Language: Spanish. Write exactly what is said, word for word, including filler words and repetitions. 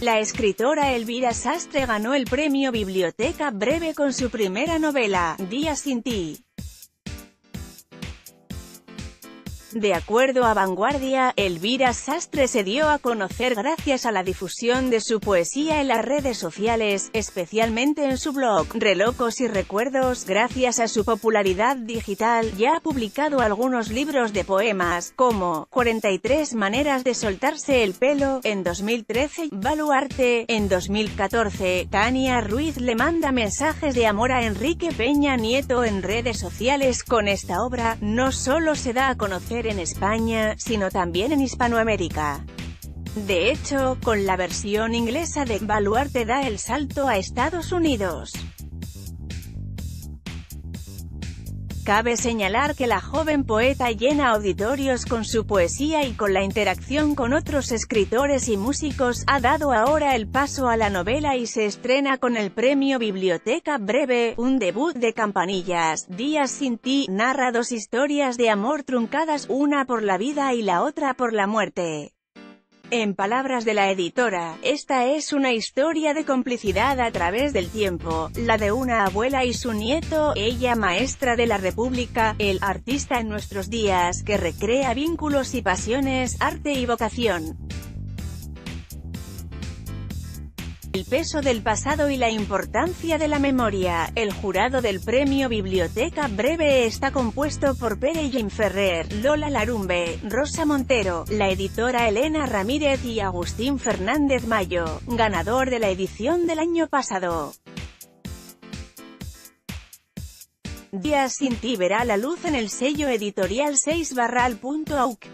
La escritora Elvira Sastre ganó el Premio Biblioteca Breve con su primera novela, Días sin ti. De acuerdo a Vanguardia, Elvira Sastre se dio a conocer gracias a la difusión de su poesía en las redes sociales, especialmente en su blog, Relocos y Recuerdos. Gracias a su popularidad digital, ya ha publicado algunos libros de poemas, como cuarenta y tres maneras de soltarse el pelo, en dos mil trece, Baluarte, en dos mil catorce, Tania Ruiz le manda mensajes de amor a Enrique Peña Nieto en redes sociales. Con esta obra, no solo se da a conocer en España, sino también en Hispanoamérica. De hecho, con la versión inglesa de Baluarte da el salto a Estados Unidos. Cabe señalar que la joven poeta llena auditorios con su poesía y con la interacción con otros escritores y músicos. Ha dado ahora el paso a la novela y se estrena con el Premio Biblioteca Breve, un debut de campanillas. Días sin ti narra dos historias de amor truncadas, una por la vida y la otra por la muerte. En palabras de la editora, esta es una historia de complicidad a través del tiempo, la de una abuela y su nieto, ella maestra de la República, el artista en nuestros días, que recrea vínculos y pasiones, arte y vocación. El peso del pasado y la importancia de la memoria. El jurado del Premio Biblioteca Breve está compuesto por Pere Gimferrer, Lola Larumbe, Rosa Montero, la editora Elena Ramírez y Agustín Fernández Mayo, ganador de la edición del año pasado. Días sin ti verá la luz en el sello editorial seis barral punto auk.